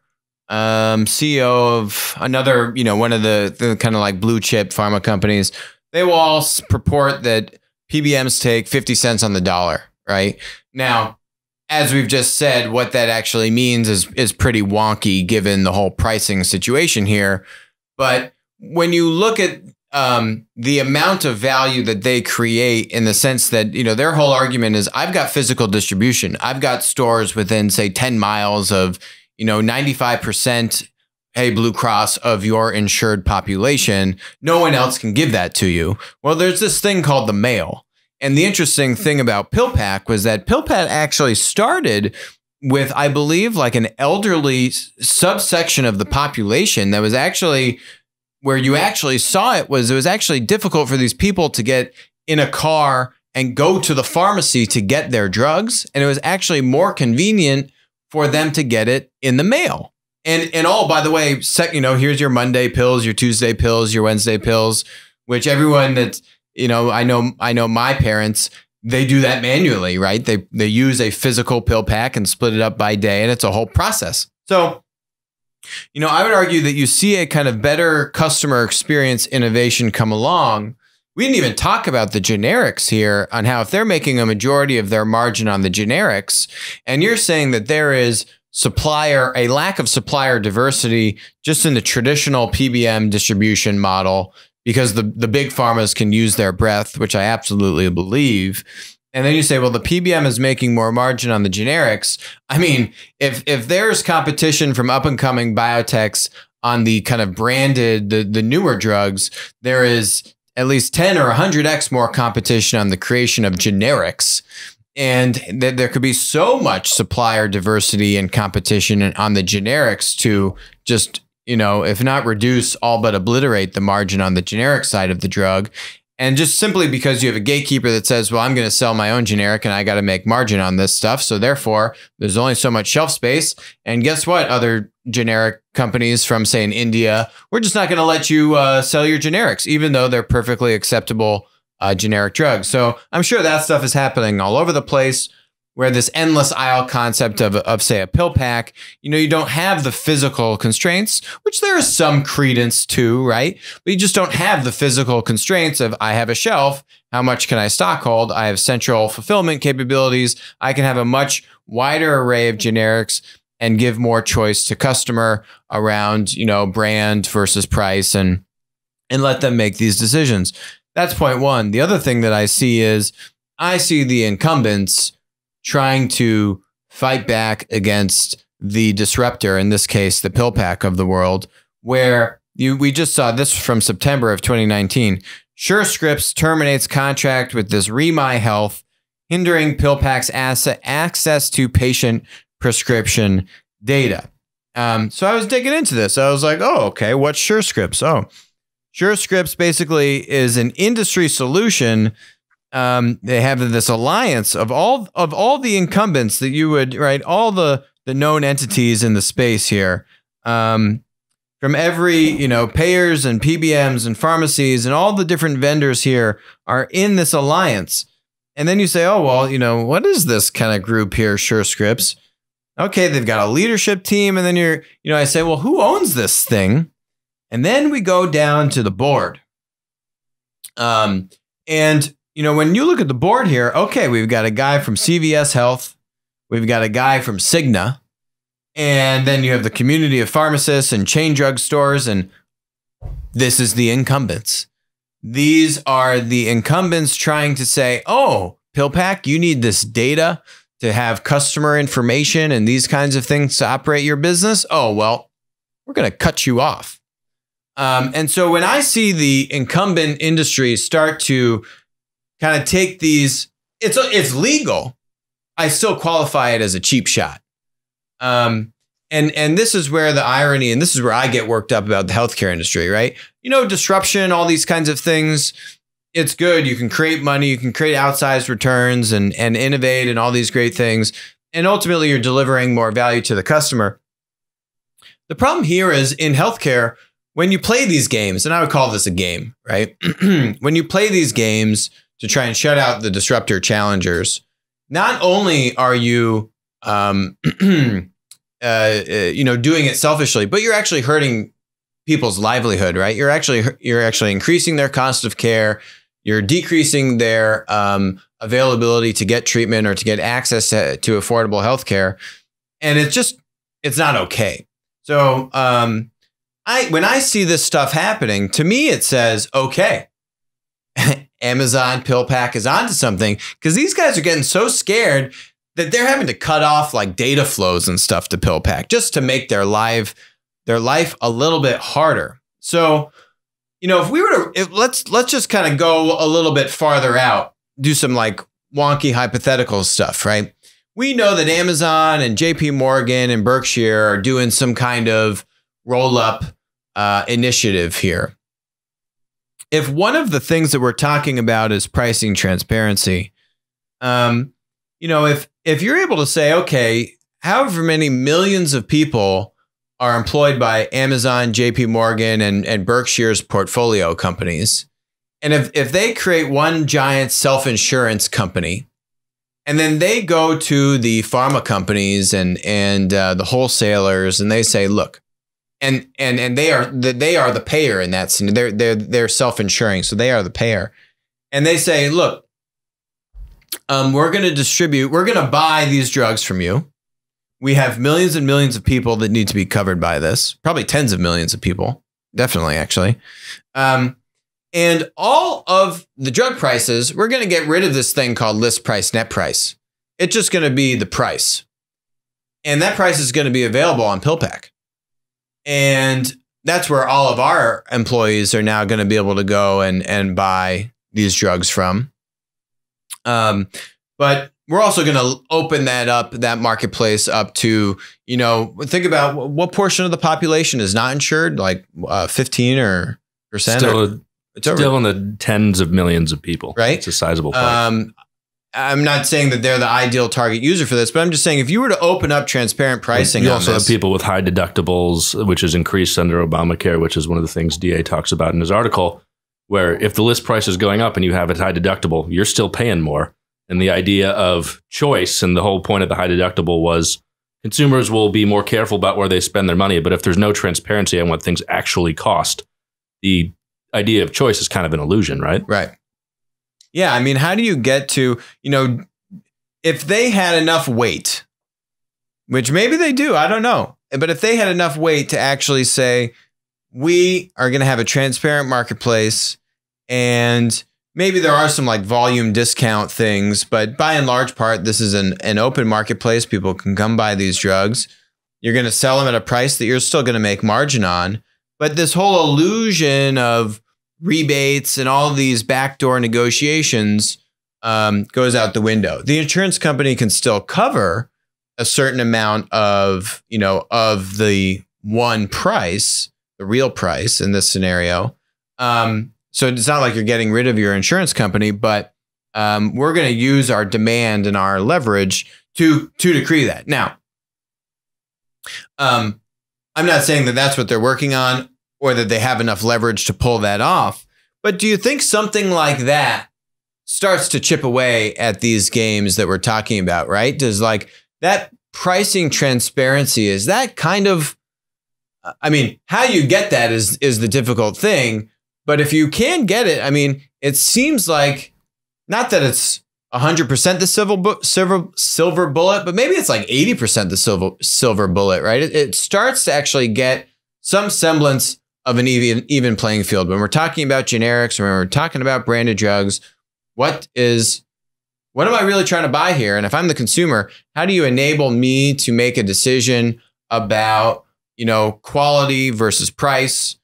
CEO of another, you know, one of the kind of like blue chip pharma companies. They will all purport that PBMs take 50 cents on the dollar, right? Now, as we've just said, what that actually means is pretty wonky given the whole pricing situation here. But when you look at the amount of value that they create, in the sense that, you know, their whole argument is, I've got physical distribution. I've got stores within, say, 10 miles of, you know, 95%, hey, Blue Cross, of your insured population. No one else can give that to you. Well, there's this thing called the mail. And the interesting thing about PillPack was that PillPack actually started with, I believe, like an elderly subsection of the population that was actually, where you actually saw it was actually difficult for these people to get in a car and go to the pharmacy to get their drugs. And it was actually more convenient for them to get it in the mail. And all, by the way, you know, here's your Monday pills, your Tuesday pills, your Wednesday pills, which everyone that's, you know, I know my parents, they do that manually, right? They use a physical pill pack and split it up by day, and it's a whole process. So, you know, I would argue that you see a kind of better customer experience innovation come along. We didn't even talk about the generics here, on how if they're making a majority of their margin on the generics, and you're saying that there is a lack of supplier diversity just in the traditional PBM distribution model, because the big pharmas can use their breath, which I absolutely believe. And then you say, well, the PBM is making more margin on the generics. I mean, if there's competition from up and coming biotechs on the kind of branded, the newer drugs, there is at least 10 or 100x more competition on the creation of generics. And there could be so much supplier diversity and competition on the generics to just, you know, if not reduce, all but obliterate the margin on the generic side of the drug. And just simply because you have a gatekeeper that says, well, I'm going to sell my own generic and I got to make margin on this stuff. So therefore, there's only so much shelf space. And guess what? Other generic companies from, say, in India, we're just not going to let you sell your generics, even though they're perfectly acceptable generic drugs. So I'm sure that stuff is happening all over the place. where this endless aisle concept of say a pill pack, you know, you don't have the physical constraints, which there is some credence to, right? But you just don't have the physical constraints of I have a shelf, how much can I stockhold? I have central fulfillment capabilities. I can have a much wider array of generics and give more choice to customer around, you know, brand versus price and let them make these decisions. That's point one. The other thing that I see is I see the incumbents trying to fight back against the disruptor, in this case, the PillPack of the world, where we just saw this from September of 2019. SureScripts terminates contract with this ReMy Health, hindering PillPack's access to patient prescription data. So I was digging into this. I was like, oh, okay, what's SureScripts? Oh, SureScripts basically is an industry solution. They have this alliance of all the incumbents that you would, right, all the known entities in the space here, from every, you know, payers and PBMs and pharmacies and all the different vendors here are in this alliance. And then you say, oh, well, you know, what is this kind of group here, SureScripts? Okay, they've got a leadership team. And then you're, you know, I say, well, who owns this thing? And then we go down to the board. You know, when you look at the board here, okay, we've got a guy from CVS Health, we've got a guy from Cigna, and then you have the community of pharmacists and chain drug stores, and this is the incumbents. These are the incumbents trying to say, oh, PillPack, you need this data to have customer information and these kinds of things to operate your business. Oh, well, we're going to cut you off. And so when I see the incumbent industry start to kind of take these, it's legal. I still qualify it as a cheap shot. And this is where the irony, and this is where I get worked up about the healthcare industry, right? You know, disruption, all these kinds of things, it's good. You can create money, you can create outsized returns and innovate and all these great things. And ultimately you're delivering more value to the customer. The problem here is in healthcare, when you play these games, and I would call this a game, right? When you play these games to try and shut out the disruptor challengers, not only are you, you know, doing it selfishly, but you're actually hurting people's livelihood, right? You're actually increasing their cost of care. You're decreasing their availability to get treatment or to get access to affordable healthcare, and it's just, it's not okay. So when I see this stuff happening, to me it says, okay, Amazon PillPack is onto something, because these guys are getting so scared that they're having to cut off like data flows and stuff to PillPack just to make their life a little bit harder. So, you know, if we were to, let's just kind of go a little bit farther out, do some like wonky hypothetical stuff, right? We know that Amazon and JP Morgan and Berkshire are doing some kind of roll up initiative here. If one of the things that we're talking about is pricing transparency, you know, if you're able to say, okay, however many millions of people are employed by Amazon, JP Morgan, and Berkshire's portfolio companies, and if they create one giant self-insurance company, and then they go to the pharma companies and the wholesalers, and they say, look, and they are the payer in that scene. They're self-insuring, so they are the payer. And they say, look, we're going to buy these drugs from you. We have millions and millions of people that need to be covered by this, probably tens of millions of people, definitely, actually. And all of the drug prices, we're going to get rid of this thing called list price, net price. It's just going to be the price. And that price is going to be available on PillPack. And that's where all of our employees are now going to be able to go and buy these drugs from. But we're also going to open that up, that marketplace up to, you know, think about what portion of the population is not insured, like 15%. Still in the tens of millions of people. Right. It's a sizable point. I'm not saying that they're the ideal target user for this, but I'm just saying if you were to open up transparent pricing, you also have people with high deductibles, which is increased under Obamacare, which is one of the things DA talks about in his article, where if the list price is going up and you have a high deductible, you're still paying more. and the idea of choice. And the whole point of the high deductible was consumers will be more careful about where they spend their money. But if there's no transparency on what things actually cost, the idea of choice is kind of an illusion, right? Right. Yeah. I mean, how do you get to, you know, if they had enough weight, which maybe they do, I don't know. But if they had enough weight to actually say, we are going to have a transparent marketplace, and maybe there are some like volume discount things, but by and large part, this is an open marketplace. People can come buy these drugs. You're going to sell them at a price that you're still going to make margin on. But this whole illusion of rebates and all these backdoor negotiations goes out the window. The insurance company can still cover a certain amount of, you know, of the one price, the real price in this scenario. So it's not like you're getting rid of your insurance company, but we're going to use our demand and our leverage to decree that. Now, I'm not saying that that's what they're working on or that they have enough leverage to pull that off. But do you think something like that starts to chip away at these games that we're talking about, right? Does like that pricing transparency, is that kind of, I mean, how you get that is the difficult thing. But if you can get it, I mean, it seems like not that it's 100% the silver bullet, but maybe it's like 80% the silver bullet, right? It starts to actually get some semblance of an even playing field. When we're talking about generics, when we're talking about branded drugs, what am I really trying to buy here? And if I'm the consumer, how do you enable me to make a decision about, you know, quality versus price,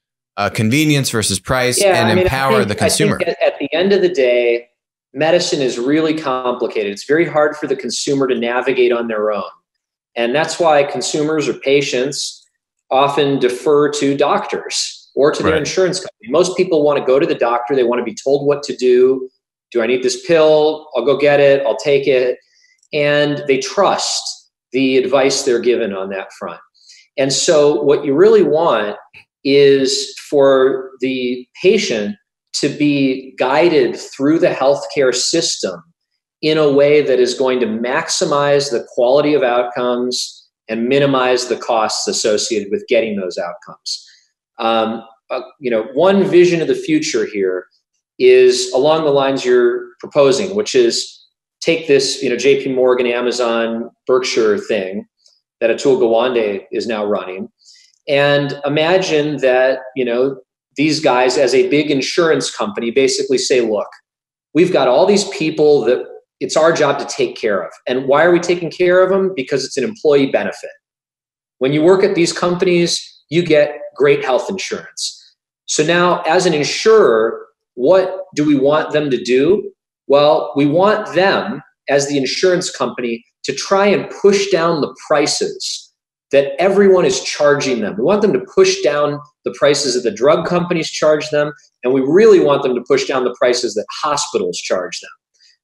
convenience versus price, and empower the consumer? I think at the end of the day, medicine is really complicated. It's very hard for the consumer to navigate on their own. And that's why consumers or patients often defer to doctors or to their insurance company. Most people want to go to the doctor. They want to be told what to do. Do I need this pill? I'll go get it. I'll take it. And they trust the advice they're given on that front. And so what you really want is for the patient to be guided through the healthcare system in a way that is going to maximize the quality of outcomes and minimize the costs associated with getting those outcomes. You know, one vision of the future here is along the lines you're proposing, which is take this, you know, JP Morgan, Amazon, Berkshire thing that Atul Gawande is now running, and imagine that, you know, these guys as a big insurance company basically say, look, we've got all these people that it's our job to take care of. And why are we taking care of them? Because it's an employee benefit. When you work at these companies, you get great health insurance. So now as an insurer, what do we want them to do? Well, we want them as the insurance company to try and push down the prices that everyone is charging them. We want them to push down the prices that the drug companies charge them, and we really want them to push down the prices that hospitals charge them.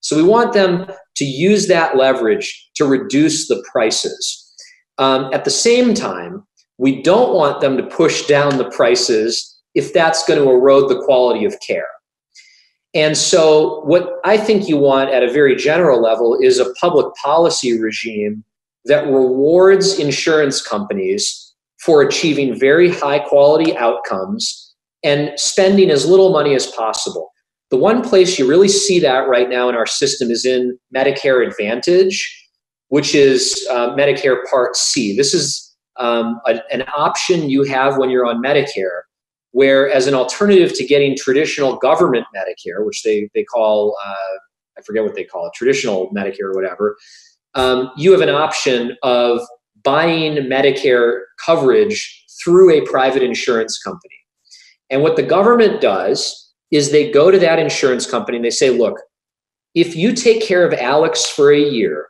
So we want them to use that leverage to reduce the prices. At the same time, we don't want them to push down the prices if that's going to erode the quality of care. And so what I think you want at a very general level is a public policy regime that rewards insurance companies for achieving very high quality outcomes and spending as little money as possible. The one place you really see that right now in our system is in Medicare Advantage, which is Medicare Part C. This is an option you have when you're on Medicare, where as an alternative to getting traditional government Medicare, which they call, I forget what they call it, traditional Medicare or whatever, you have an option of buying Medicare coverage through a private insurance company. And what the government does is they go to that insurance company and they say, look, if you take care of Alex for a year,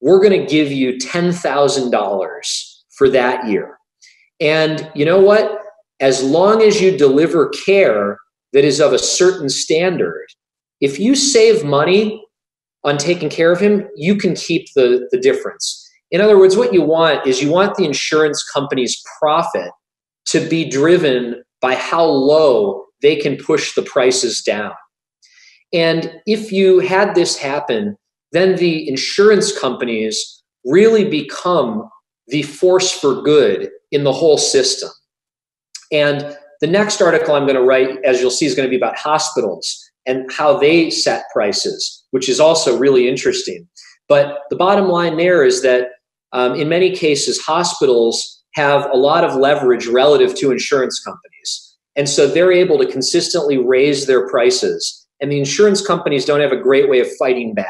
we're going to give you $10,000 for that year. And you know what? As long as you deliver care that is of a certain standard, if you save money on taking care of him, you can keep the difference. In other words, what you want is you want the insurance company's profit to be driven by how low they can push the prices down. And if you had this happen then the insurance companies really become the force for good in the whole system. And the next article I'm going to write, as you'll see, is going to be about hospitals and how they set prices, which is also really interesting. But the bottom line there is that in many cases, hospitals have a lot of leverage relative to insurance companies. And so they're able to consistently raise their prices. And the insurance companies don't have a great way of fighting back.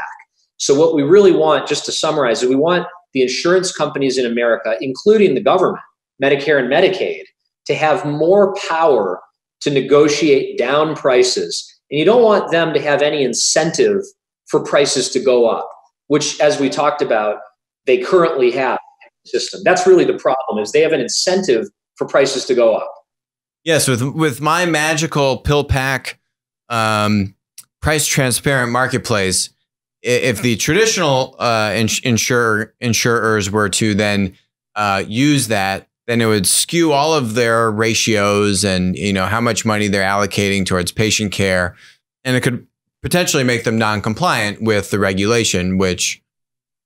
So what we really want, just to summarize, is we want the insurance companies in America, including the government, Medicare and Medicaid, to have more power to negotiate down prices. And you don't want them to have any incentive for prices to go up, which, as we talked about, they currently have in the system. That's really the problem, is they have an incentive for prices to go up. Yes, with my magical PillPack price transparent marketplace, if the traditional insurers were to then use that, then it would skew all of their ratios and, you know, how much money they're allocating towards patient care, and it could potentially make them non-compliant with the regulation, which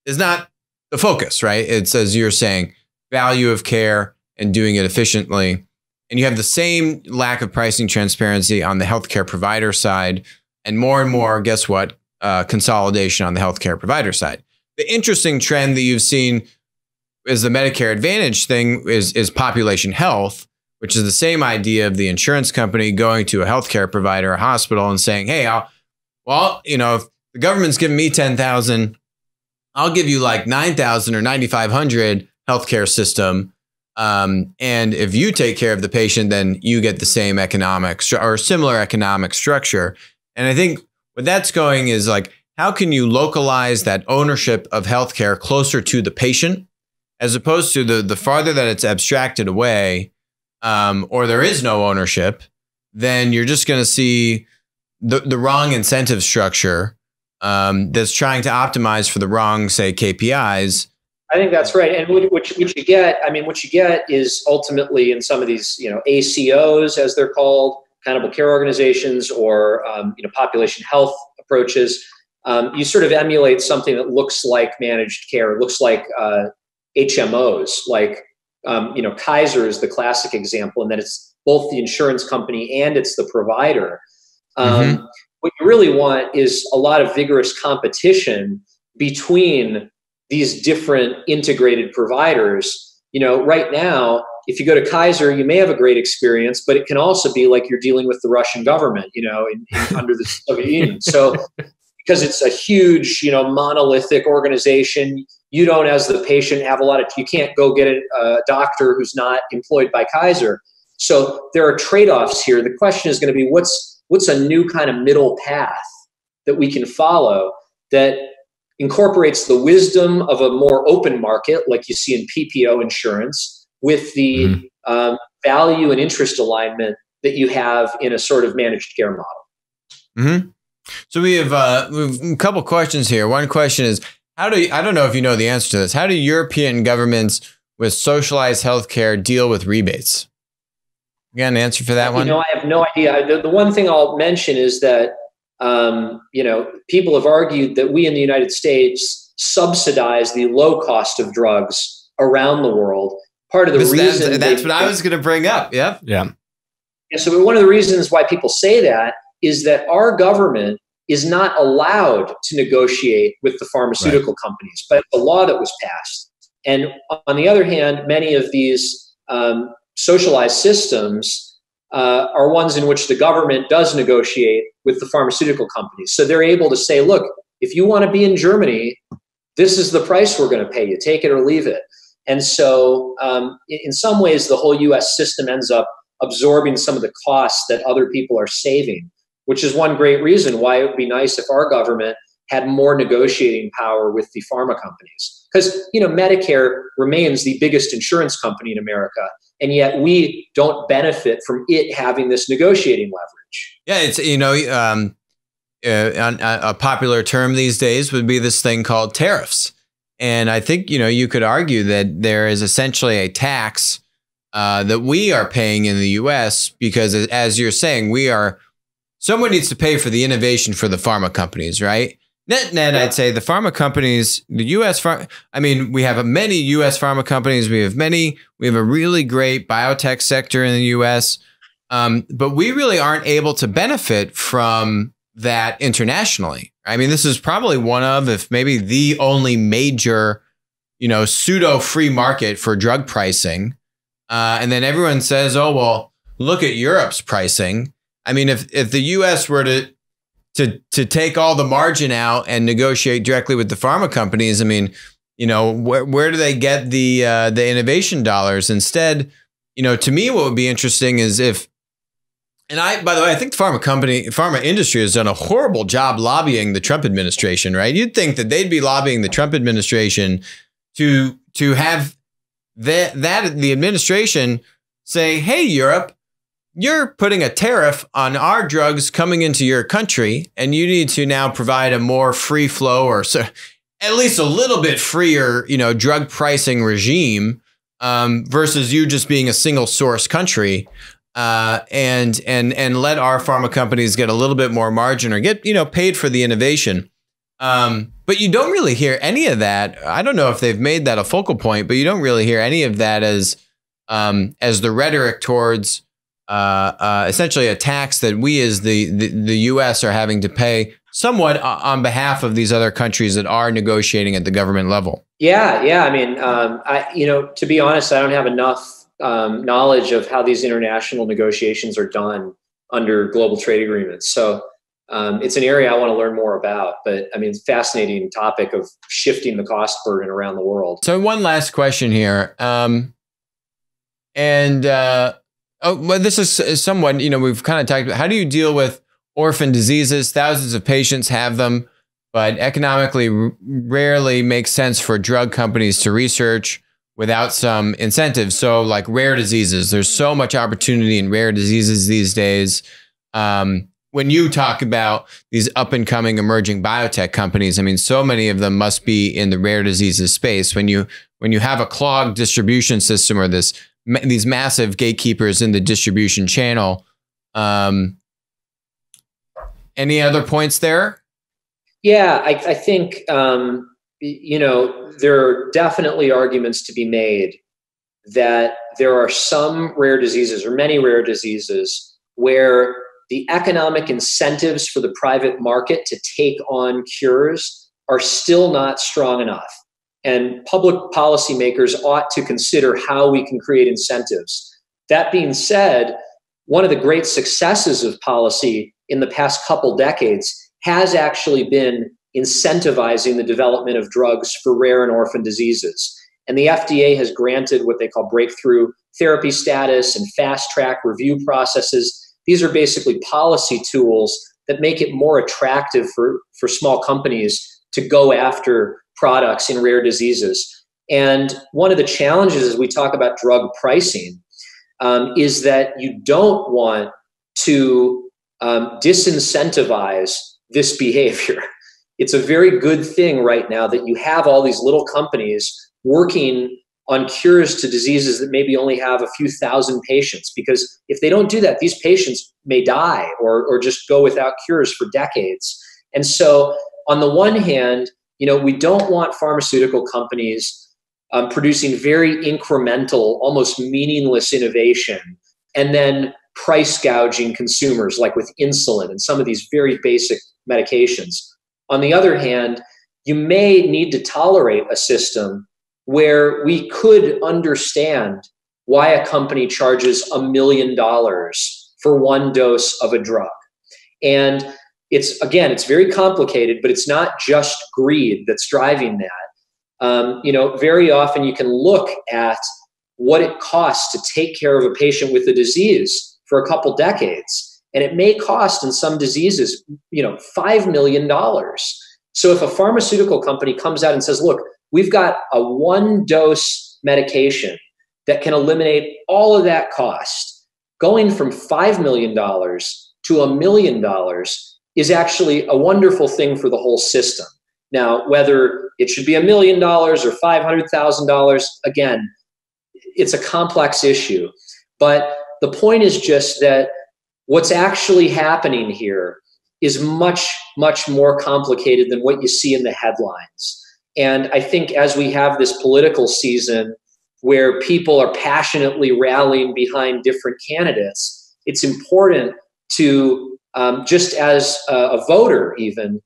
is not the focus, right? It's, as you're saying, value of care and doing it efficiently. And you have the same lack of pricing transparency on the healthcare provider side, and more, guess what? Consolidation on the healthcare provider side. The interesting trend that you've seen is the Medicare Advantage thing is population health, which is the same idea of the insurance company going to a healthcare provider, a hospital, and saying, hey, well, you know, if the government's giving me 10,000, I'll give you like 9,000 or 9,500 healthcare system. And if you take care of the patient, then you get the same economic or similar economic structure. And I think what that's going is like, how can you localize that ownership of healthcare closer to the patient, as opposed to the farther that it's abstracted away, or there is no ownership, then you're just going to see the wrong incentive structure that's trying to optimize for the wrong, say, KPIs. I think that's right. And what you get, I mean, what you get is ultimately in some of these, you know, ACOs, as they're called, accountable care organizations, or, you know, population health approaches, you sort of emulate something that looks like managed care, looks like HMOs, like, you know, Kaiser is the classic example, and that it's both the insurance company and it's the provider. What you really want is a lot of vigorous competition between these different integrated providers. You know, right now, if you go to Kaiser, you may have a great experience, but it can also be like you're dealing with the Russian government, you know, under the Soviet Union. So because it's a huge, you know, monolithic organization, you don't, as the patient, have a lot of, you can't go get a doctor who's not employed by Kaiser. So there are trade-offs here. The question is going to be, what's a new kind of middle path that we can follow that incorporates the wisdom of a more open market, like you see in PPO insurance, with the value and interest alignment that you have in a sort of managed care model. So we have a couple questions here. One question is, I don't know if you know the answer to this. How do European governments with socialized healthcare deal with rebates? You got an answer for that one? You know, I have no idea. The one thing I'll mention is that, you know, people have argued that we in the United States subsidize the low cost of drugs around the world. Part of the reason... That's what I was going to bring up. Yeah. Yeah. And so one of the reasons why people say that is that our government is not allowed to negotiate with the pharmaceutical companies, but the law that was passed. And on the other hand, many of these... socialized systems are ones in which the government does negotiate with the pharmaceutical companies. So they're able to say, look, if you want to be in Germany, this is the price we're going to pay you. Take it or leave it. And so in some ways, the whole U.S. system ends up absorbing some of the costs that other people are saving, which is one great reason why it would be nice if our government had more negotiating power with the pharma companies. Because, you know, Medicare remains the biggest insurance company in America, and yet we don't benefit from it having this negotiating leverage. Yeah, it's, you know, a popular term these days would be this thing called tariffs. And I think, you know, you could argue that there is essentially a tax that we are paying in the U.S. because, as you're saying, someone needs to pay for the innovation for the pharma companies, right? Net, I'd say the pharma companies, the U.S. I mean, we have many U.S. pharma companies. We have a really great biotech sector in the U.S., but we really aren't able to benefit from that internationally. I mean, this is probably one of, if maybe the only major, you know, pseudo free market for drug pricing. And then everyone says, oh, well, look at Europe's pricing. I mean, if the U.S. were to take all the margin out and negotiate directly with the pharma companies, I mean, you know, where do they get the innovation dollars? Instead, you know, to me, what would be interesting is if, and by the way, I think the pharma industry has done a horrible job lobbying the Trump administration, right? You'd think that they'd be lobbying the Trump administration to have the administration say, hey, Europe, you're putting a tariff on our drugs coming into your country, and you need to now provide a more free flow, or so, at least a little bit freer, you know, drug pricing regime versus you just being a single source country, and let our pharma companies get a little bit more margin or get, you know, paid for the innovation. But you don't really hear any of that. I don't know if they've made that a focal point, but you don't really hear any of that as the rhetoric towards essentially a tax that we as the U.S. are having to pay somewhat on behalf of these other countries that are negotiating at the government level. Yeah. Yeah. I mean, you know, to be honest, I don't have enough knowledge of how these international negotiations are done under global trade agreements. So it's an area I want to learn more about. But I mean, it's a fascinating topic of shifting the cost burden around the world. So one last question here. Oh, well, this is somewhat, you know, we've kind of talked about, how do you deal with orphan diseases? Thousands of patients have them, but economically rarely makes sense for drug companies to research without some incentives. So like rare diseases, there's so much opportunity in rare diseases these days. When you talk about these up and coming emerging biotech companies, I mean, so many of them must be in the rare diseases space. When you have a clogged distribution system or these massive gatekeepers in the distribution channel. Any other points there? Yeah, I think, you know, there are definitely arguments to be made that there are some rare diseases or many rare diseases where the economic incentives for the private market to take on cures are still not strong enough. And public policymakers ought to consider how we can create incentives. That being said, one of the great successes of policy in the past couple decades has actually been incentivizing the development of drugs for rare and orphan diseases. And the FDA has granted what they call breakthrough therapy status and fast track review processes. These are basically policy tools that make it more attractive for small companies to go after products in rare diseases. And one of the challenges as we talk about drug pricing is that you don't want to disincentivize this behavior. It's a very good thing right now that you have all these little companies working on cures to diseases that maybe only have a few thousand patients, because if they don't do that, these patients may die or just go without cures for decades. And so on the one hand, you know, we don't want pharmaceutical companies producing very incremental, almost meaningless innovation and then price gouging consumers like with insulin and some of these very basic medications. On the other hand, you may need to tolerate a system where we could understand why a company charges $1 million for one dose of a drug. And it's very complicated, but it's not just greed that's driving that. You know, very often you can look at what it costs to take care of a patient with a disease for a couple decades, and it may cost in some diseases, you know, $5 million. So if a pharmaceutical company comes out and says, look, we've got a one-dose medication that can eliminate all of that cost, going from $5 million to $1 million, is actually a wonderful thing for the whole system. Now, whether it should be $1 million or $500,000, again, it's a complex issue. But the point is just that what's actually happening here is much, much more complicated than what you see in the headlines. And I think as we have this political season where people are passionately rallying behind different candidates, it's important to, just as a voter even,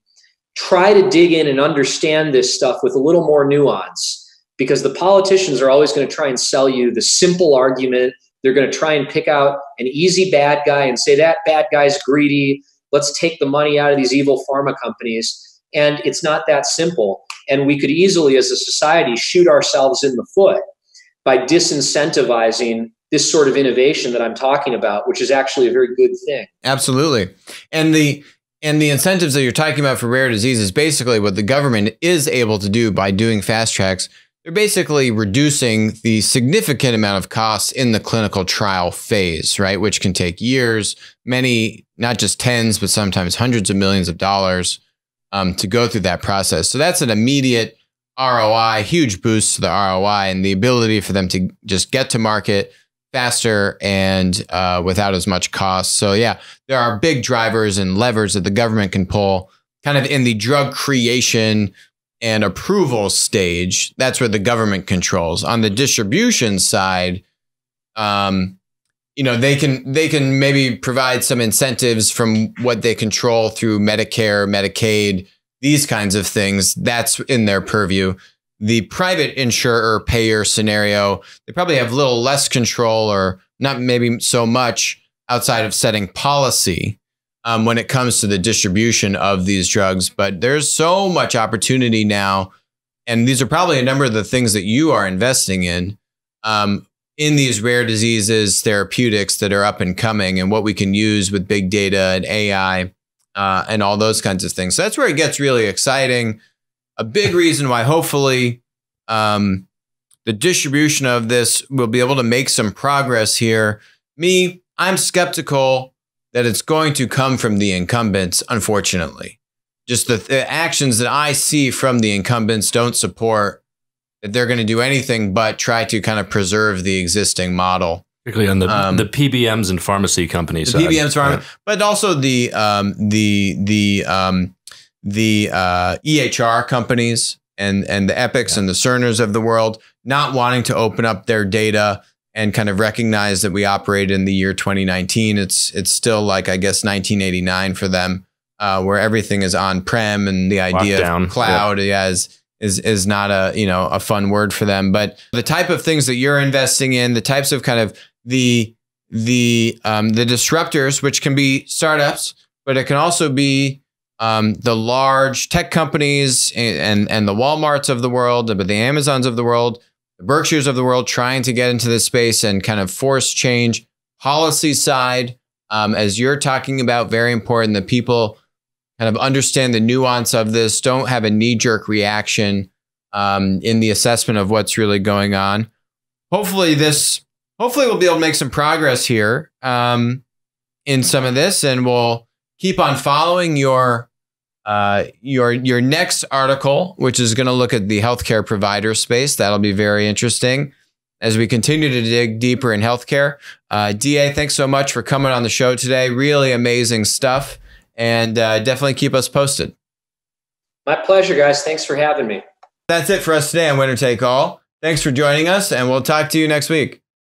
try to dig in and understand this stuff with a little more nuance, because the politicians are always going to try and sell you the simple argument. They're going to try and pick out an easy bad guy and say that bad guy's greedy. Let's take the money out of these evil pharma companies. And it's not that simple. And we could easily, as a society, shoot ourselves in the foot by disincentivizing this sort of innovation that I'm talking about, which is actually a very good thing. Absolutely. And the incentives that you're talking about for rare diseases, basically what the government is able to do by doing fast tracks, they're basically reducing the significant amount of costs in the clinical trial phase, right? Which can take years, many, not just tens, but sometimes hundreds of millions of dollars to go through that process. So that's an immediate ROI, huge boost to the ROI, and the ability for them to just get to market faster and without as much cost. So yeah, there are big drivers and levers that the government can pull kind of in the drug creation and approval stage. That's where the government controls. On the distribution side, you know, they can maybe provide some incentives from what they control through Medicare, Medicaid, these kinds of things. That's in their purview. The private insurer payer scenario, they probably have little less control, or not maybe so much, outside of setting policy when it comes to the distribution of these drugs. But there's so much opportunity now. And these are probably a number of the things that you are investing in these rare diseases, therapeutics that are up and coming, and what we can use with big data and AI and all those kinds of things. So that's where it gets really exciting. A big reason why hopefully the distribution of this will be able to make some progress here. Me, I'm skeptical that it's going to come from the incumbents, unfortunately. Just the actions that I see from the incumbents don't support that they're going to do anything but try to kind of preserve the existing model. Particularly on the PBMs and pharmacy companies. The PBMs, right. But also the EHR companies and the Epics and the Cerners of the world not wanting to open up their data and kind of recognize that we operate in the year 2019. It's still like, I guess, 1989 for them, where everything is on-prem, and the idea of cloud is not a, you know, a fun word for them. But the type of things that you're investing in, the types of kind of the disruptors, which can be startups, but it can also be the large tech companies and the Walmarts of the world, but the Amazons of the world, the Berkshires of the world, trying to get into this space and kind of force change. Policy side, as you're talking about, very important that people kind of understand the nuance of this, don't have a knee-jerk reaction in the assessment of what's really going on. Hopefully we'll be able to make some progress here in some of this, and we'll keep on following your next article, which is going to look at the healthcare provider space. That'll be very interesting as we continue to dig deeper in healthcare. DA, thanks so much for coming on the show today. Really amazing stuff, and definitely keep us posted. My pleasure, guys. Thanks for having me. That's it for us today on Winner Take All. Thanks for joining us, and we'll talk to you next week.